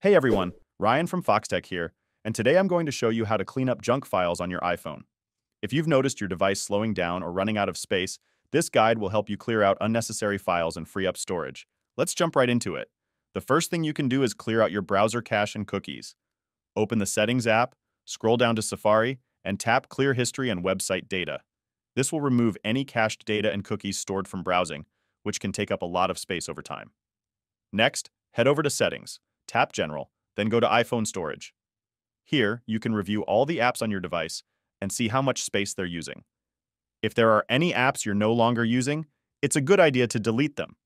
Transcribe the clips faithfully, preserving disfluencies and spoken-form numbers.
Hey everyone, Ryan from Foxtecc here, and today I'm going to show you how to clean up junk files on your iPhone. If you've noticed your device slowing down or running out of space, this guide will help you clear out unnecessary files and free up storage. Let's jump right into it. The first thing you can do is clear out your browser cache and cookies. Open the Settings app, scroll down to Safari, and tap Clear History and Website Data. This will remove any cached data and cookies stored from browsing, which can take up a lot of space over time. Next, head over to Settings. Tap General, then go to iPhone Storage. Here, you can review all the apps on your device and see how much space they're using. If there are any apps you're no longer using, it's a good idea to delete them.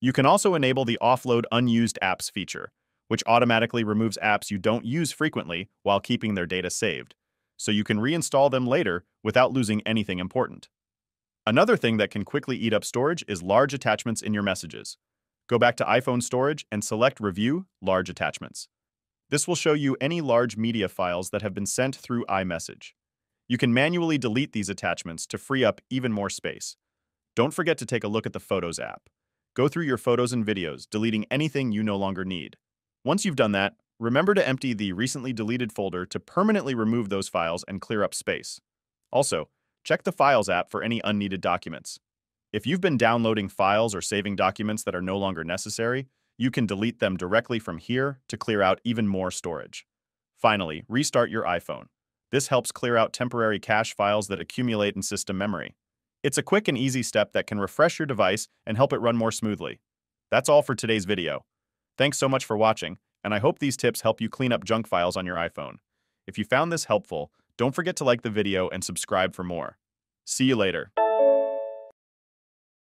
You can also enable the Offload Unused Apps feature, which automatically removes apps you don't use frequently while keeping their data saved, so you can reinstall them later without losing anything important. Another thing that can quickly eat up storage is large attachments in your messages. Go back to iPhone Storage and select Review Large Attachments. This will show you any large media files that have been sent through iMessage. You can manually delete these attachments to free up even more space. Don't forget to take a look at the Photos app. Go through your photos and videos, deleting anything you no longer need. Once you've done that, remember to empty the recently deleted folder to permanently remove those files and clear up space. Also, check the Files app for any unneeded documents. If you've been downloading files or saving documents that are no longer necessary, you can delete them directly from here to clear out even more storage. Finally, restart your iPhone. This helps clear out temporary cache files that accumulate in system memory. It's a quick and easy step that can refresh your device and help it run more smoothly. That's all for today's video. Thanks so much for watching, and I hope these tips help you clean up junk files on your iPhone. If you found this helpful, don't forget to like the video and subscribe for more. See you later.